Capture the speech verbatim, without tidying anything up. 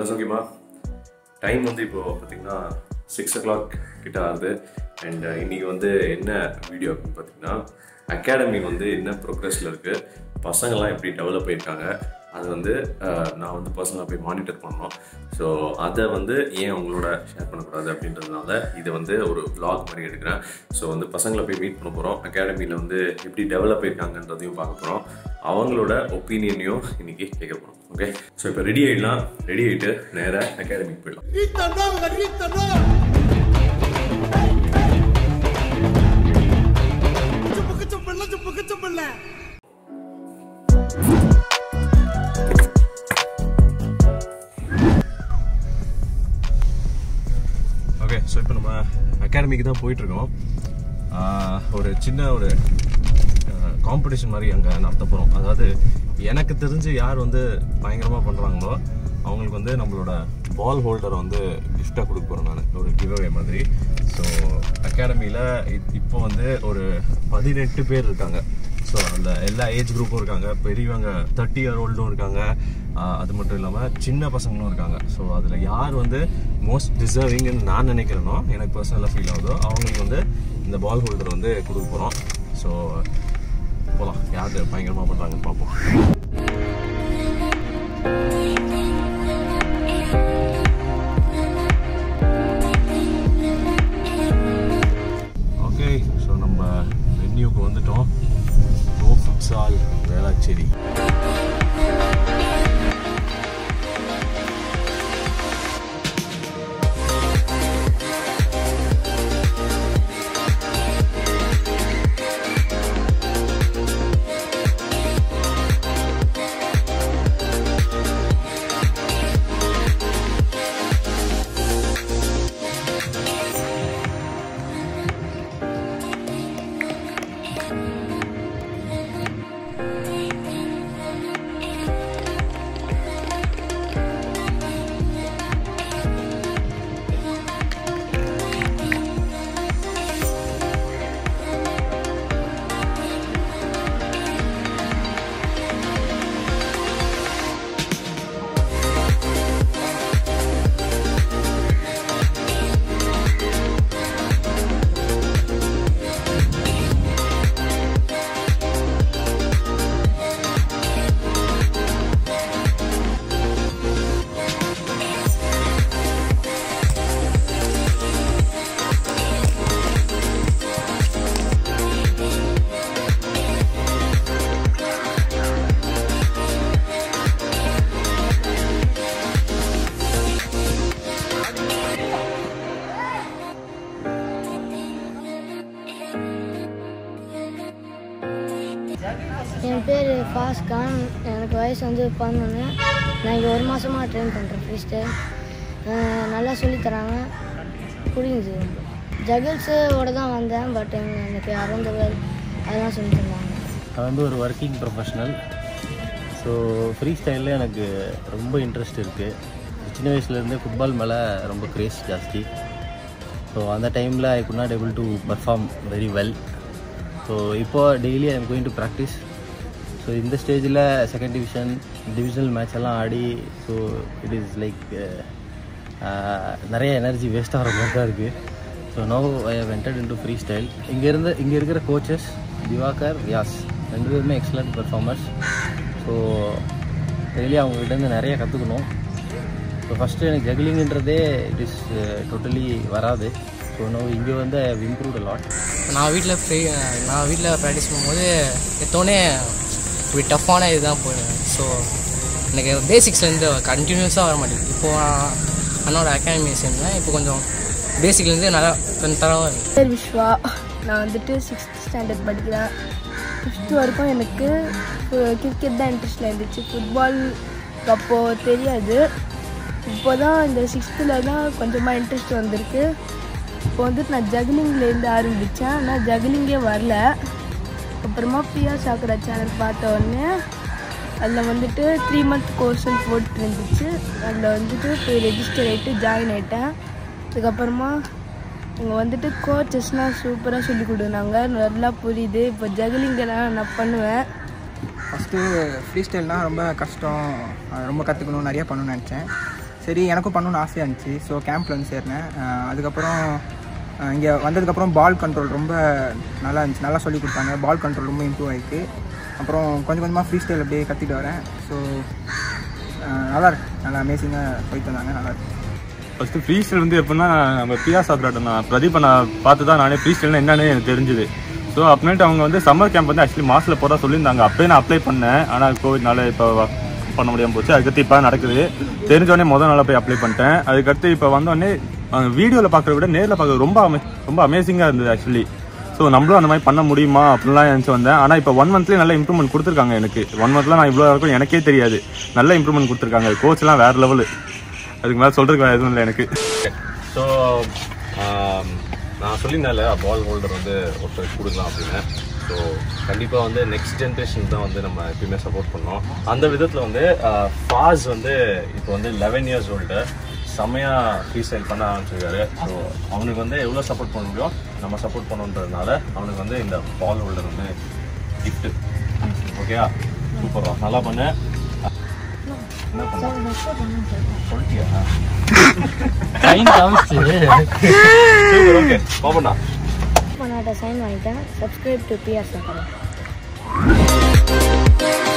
எல்லாம் சௌக்கியமா டைம் வந்து இப்போ பார்த்தீங்கன்னா சிக்ஸ் ஓ கிளாக் கிட்ட ஆகுது. அண்ட் இன்றைக்கி வந்து என்ன வீடியோ அப்படின்னு பார்த்தீங்கன்னா அகாடமி வந்து என்ன ப்ரோக்ரஸில் இருக்குது, பசங்கள்லாம் எப்படி டெவலப் ஆகியிருக்காங்க, அது வந்து நான் வந்து பர்சனலாக போய் மானிட்டர் பண்ணோம். ஸோ அதை வந்து ஏன் அவங்களோட ஷேர் பண்ணக்கூடாது அப்படின்றதுனால இதை வந்து ஒரு vlog மாதிரி எடுக்கிறேன். ஸோ வந்து பசங்களை போய் மீட் பண்ண போகிறோம், அகாடமியில் வந்து எப்படி டெவலப் ஆகிருக்காங்கன்றதையும் பார்க்க போகிறோம், அவங்களோட ஒப்பீனியனையும் இன்றைக்கி கேட்க போகிறோம். ஓகே, ஸோ இப்போ ரெடி ஆகிடலாம். ரெடி ஆகிட்டு நேராக அகாடமிக்கு போயிடலாம். ஓகே, ஸோ இப்போ நம்ம அகாடமிக்கு தான் போயிட்டுருக்கோம். ஒரு சின்ன ஒரு காம்படிஷன் மாதிரி அங்கே நடத்த போகிறோம். அதாவது எனக்கு தெரிஞ்சு யார் வந்து பயங்கரமாக பண்ணுறாங்களோ அவங்களுக்கு வந்து நம்மளோட பால் ஹோல்டரை வந்து கிஃப்டாக கொடுக்க போகிறோம் நான், ஒரு கிவ்அவே மாதிரி. ஸோ அகாடமியில் இப்போ வந்து ஒரு பதினெட்டு பேர் இருக்காங்க. ஸோ அந்த எல்லா ஏஜ் குரூப்பும் இருக்காங்க, பெரியவங்க தேர்ட்டி இயர் ஓல்டும் இருக்காங்க, அது மட்டும் இல்லாமல் சின்ன பசங்களும் இருக்காங்க. ஸோ அதில் யார் வந்து மோஸ்ட் டிசர்விங்னு நான் நினைக்கிறேனோ, எனக்கு பர்சனலாக ஃபீல் ஆகுதோ, அவங்களுக்கு வந்து இந்த பால் ஹோல்டர் வந்து கொடுக்க போகிறோம். ஸோ போகலாம், யார் பயங்கரமாக பண்ணுறாங்கன்னு பார்ப்போம். சரி, என் பேர் பாஸ்கான், எனக்கு வயசு வந்து பதினொன்று. நான் இங்கே ஒரு மாதமாக ட்ரெயின் பண்ணுறேன் ஃப்ரீ ஸ்டைல். நல்லா சொல்லித்தராங்க, புரியுது. ஜகில்ஸோடு தான் வந்தேன், பட் எனக்கு அரந்தவர் அதெல்லாம் சொல்லித்தருந்தாங்க. நான் வந்து ஒரு ஒர்க்கிங் ப்ரொஃபஷ்னல். ஸோ ஃப்ரீ ஸ்டைலில் எனக்கு ரொம்ப இன்ட்ரெஸ்ட் இருக்குது. சின்ன வயசுலேருந்து ஃபுட்பால் மேலே ரொம்ப க்ரேஸ் ஜாஸ்தி. ஸோ அந்த டைமில் I could not able to perform very well. So இப்போது daily I am going to practice. So இந்த ஸ்டேஜில் செகண்ட் டிவிஷன் டிவிஷனல் மேட்ச் எல்லாம் ஆடி, ஸோ இட் இஸ் லைக் நிறைய எனர்ஜி வேஸ்ட் ஆகிற மாதிரி தான் இருக்குது. So no I have entered into free style. இங்கேருந்து இங்கே இருக்கிற கோச்சஸ் திவாகர், வியாஸ் ரெண்டு பேருமே எக்ஸலண்ட் பெர்ஃபார்மர்ஸ். ஸோ டெய்லி அவங்ககிட்டருந்து நிறைய கற்றுக்கணும். ஸோ ஃபஸ்ட்டு எனக்கு ஜகிலிங்கன்றதே இட் இஸ் டோட்டலி வராது. ஸோ நான் இங்கே வந்து ஐ ஹவ் இம்ப்ரூவ்ட் லாட். நான் வீட்டில் ஃப்ரீ நான் வீட்டில் ப்ராக்டிஸ் பண்ணும்போது எத்தோடனே இப்படி டஃப்பான இதுதான் போயிடுவேன். ஸோ எனக்கு பேசிக்ஸ்லேருந்து கண்டினியூஸாக வர மாட்டேங்குது. இப்போது அண்ணோட அகாடமி சேர்ந்தேன், இப்போ கொஞ்சம் பேசிக்லேருந்து நல்லா தரவாக இருக்குது. பேர் விஸ்வா, நான் வந்துட்டு சிக்ஸ்த் ஸ்டாண்டர்ட் படிக்கிறேன். ஃபிஃப்த்து வரைக்கும் எனக்கு கிரிக்கெட் தான் இன்ட்ரெஸ்டில் இருந்துச்சு. ஃபுட்பால் அப்போது தெரியாது, இப்போ தான் இந்த சிக்ஸ்த்தில் தான் கொஞ்சமாக இன்ட்ரெஸ்ட் வந்திருக்கு. இப்போ வந்துட்டு நான் ஜகிலிங்லேருந்து ஆரம்பித்தேன், ஆனால் ஜகிலிங்கே வரல. அப்புறமா பிஆர்சோக்கரார்ட் சேனல் பார்த்த உடனே அதில் வந்துட்டு த்ரீ மந்த் கோர்ஸுன்னு போட்டு இருந்துச்சு. அதில் வந்துட்டு போய் ரெஜிஸ்டர் ஆகிட்டு ஜாயின் ஆகிட்டேன். அதுக்கப்புறமா இங்கே வந்துட்டு கோச்சஸ்லாம் சூப்பராக சொல்லி கொடுக்குறாங்க, நல்லா புரியுது. இப்போ ஜகிலிங்கெல்லாம் நான் பண்ணுவேன். ஃபஸ்ட்டு ஃப்ரீ ஸ்டைல்னால் ரொம்ப கஷ்டம், ரொம்ப கற்றுக்கணும், நிறையா பண்ணணும்னு நினச்சேன். சரி எனக்கும் பண்ணணும்னு ஆசையாக இருந்துச்சு. ஸோ கேம்பில் வந்து சேர்ந்தேன். அதுக்கப்புறம் இங்கே வந்ததுக்கப்புறம் பால் கண்ட்ரோல் ரொம்ப நல்லா இருந்துச்சு, நல்லா சொல்லி கொடுத்தாங்க. பால் கண்ட்ரோல் ரொம்ப இம்ப்ரூவ் ஆகிருக்கு. அப்புறம் கொஞ்சம் கொஞ்சமாக ஃப்ரீ ஸ்டைல் அப்படியே கற்றுக்கிட்டு வரேன். ஸோ நல்லா இருக்கு, நல்லா அமேசிங்காக போயிட்டு வந்தாங்க, நல்லா இருக்கு. ஃபஸ்ட்டு ஃப்ரீ ஸ்டைல் வந்து எப்படின்னா நம்ம பிஆர் சாப்பிட்றாட்ட நான் பிரதீப் நான் பார்த்து தான் நானே ஃப்ரீ ஸ்டைல்னால் என்னென்னு எனக்கு தெரிஞ்சுது. ஸோ அப்புறமேட்டு அவங்க வந்து சம்மர் கேம்ப் வந்து ஆக்சுவலி மாசில் போகிறதா சொல்லியிருந்தாங்க. அப்போயே நான் அப்ளை பண்ணேன், ஆனால் கோவிட்னால இப்போ பண்ண முடியாமல் போச்சு. அதுக்கடுத்து இப்போ நடக்குது, தெரிஞ்சோடனே முதல் நாளாக போய் அப்ளை பண்ணிட்டேன். அதுக்கடுத்து இப்போ வந்தோடனே வீடியோவில் பார்க்குறத விட நேரில் பார்க்குறது ரொம்ப அமே ரொம்ப அமேசிங்காக இருந்தது ஆக்சுவலி. ஸோ நம்மளும் அந்த மாதிரி பண்ண முடியுமா அப்படின்லாம் நினச்சி வந்தேன். ஆனால் இப்போ ஒன் மந்த்லேயே நல்ல இம்ப்ரூவ்மெண்ட் கொடுத்துருக்காங்க எனக்கு. ஒன் மந்த்லாம் நான் இவ்வளோ இருக்கும் எனக்கே தெரியாது, நல்ல இம்ப்ரூவ்மெண்ட் கொடுத்துருக்காங்க. கோச்செலாம் வேறு லெவலு, அதுக்கு மேலே சொல்கிறதுக்கு வேறு எதுவும் இல்லை எனக்கு. ஸோ நான் சொல்லியிருந்தால பால் ஹோல்டர் வந்து ஒருத்தருக்கு கொடுக்கலாம் அப்படின்னு. ஸோ கண்டிப்பாக வந்து நெக்ஸ்ட் ஜென்ரேஷன் தான் வந்து நம்ம எப்பயுமே சப்போர்ட் பண்ணோம். அந்த விதத்தில் வந்து ஃபாஸ் வந்து இப்போ வந்து லெவன் இயர்ஸ் ஓல்டு செம்மையாக ஃப்ரீ ஸ்டைல் பண்ண ஆரம்பிச்சிருக்காரு. ஸோ அவனுக்கு வந்து எவ்வளோ சப்போர்ட் பண்ண முடியும் நம்ம சப்போர்ட் பண்ணுன்றதுனால அவனுக்கு வந்து இந்த பால் ஹோல்டர் வந்து கிஃப்ட்டு. ஓகேயா, சூப்பரா நல்லா பண்ணு. என்ன பண்ண சொல்லிட்டியா? சைன் காமிச்சு ஓகே பாப்பண்ணா मनाटा साइन वाइटा सब्सक्राइब टू पीआरएसओ करें।